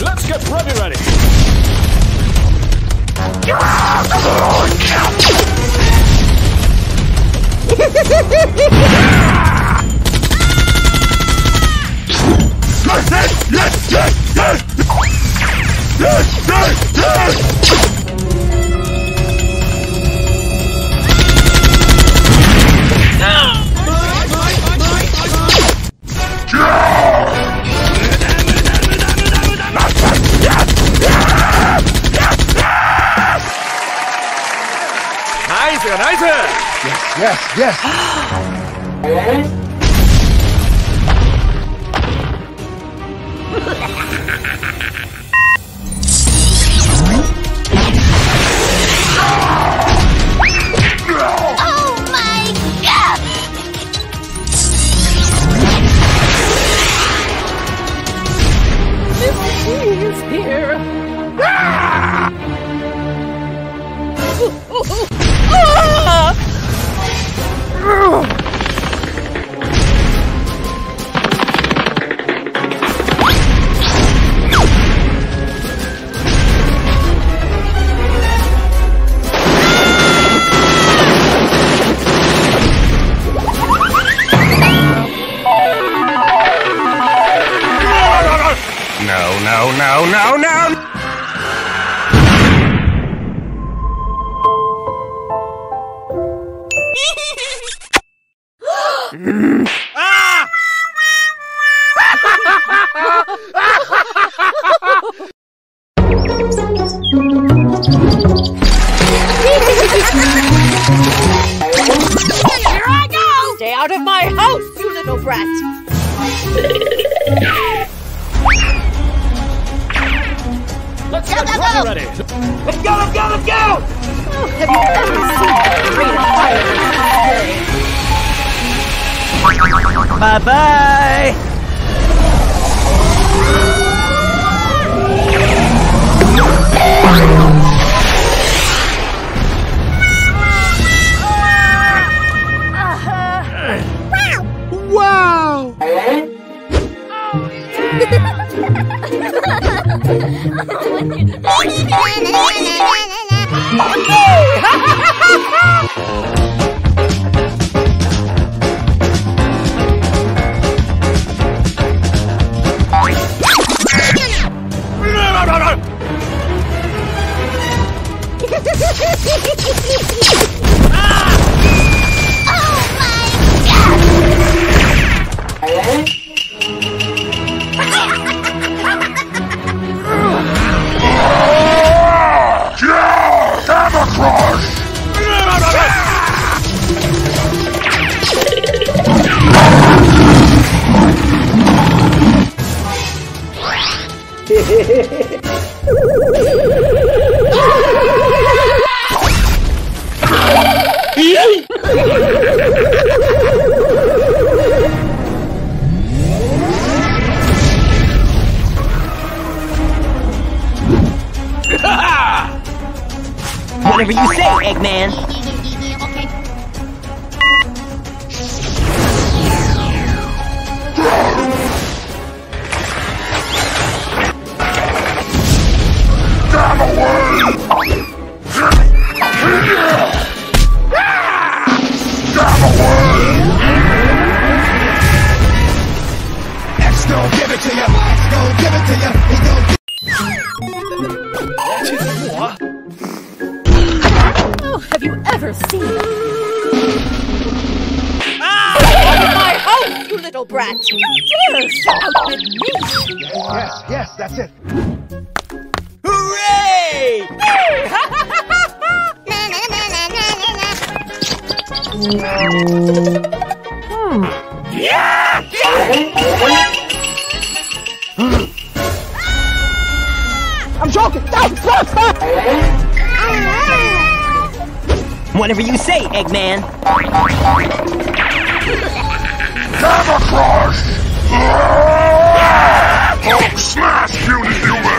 Let's get ready. Nice. Yes, yes, Oh my God! Mr. is here. No! Out of my house, you little brat! Let's go! Ready. Let's go! Oh, have you ever seen a great fire? Bye-bye! Whatever you say, Eggman. Have you ever seen them? Out of my house, you little brat! You dare outbid me! Yes, that's it! Hooray! I'm joking! Stop! Whatever you say, Eggman. Camouflage! Oh, smash, you human!